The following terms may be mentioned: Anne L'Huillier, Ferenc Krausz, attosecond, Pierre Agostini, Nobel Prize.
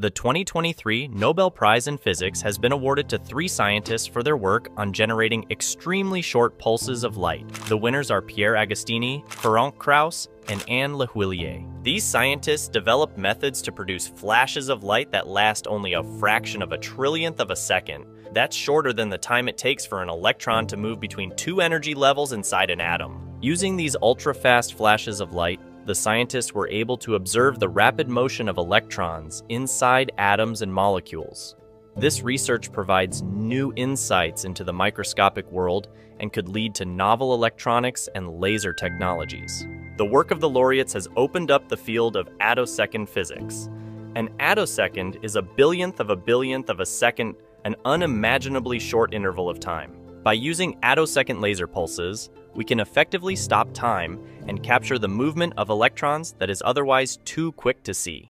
The 2023 Nobel Prize in Physics has been awarded to 3 scientists for their work on generating extremely short pulses of light. The winners are Pierre Agostini, Ferenc Krausz, and Anne L'Huillier. These scientists developed methods to produce flashes of light that last only a fraction of a trillionth of a second. That's shorter than the time it takes for an electron to move between 2 energy levels inside an atom. Using these ultra-fast flashes of light, the scientists were able to observe the rapid motion of electrons inside atoms and molecules. This research provides new insights into the microscopic world and could lead to novel electronics and laser technologies. The work of the laureates has opened up the field of attosecond physics. An attosecond is a billionth of a billionth of a second, an unimaginably short interval of time. By using attosecond laser pulses, we can effectively stop time and capture the movement of electrons that is otherwise too quick to see.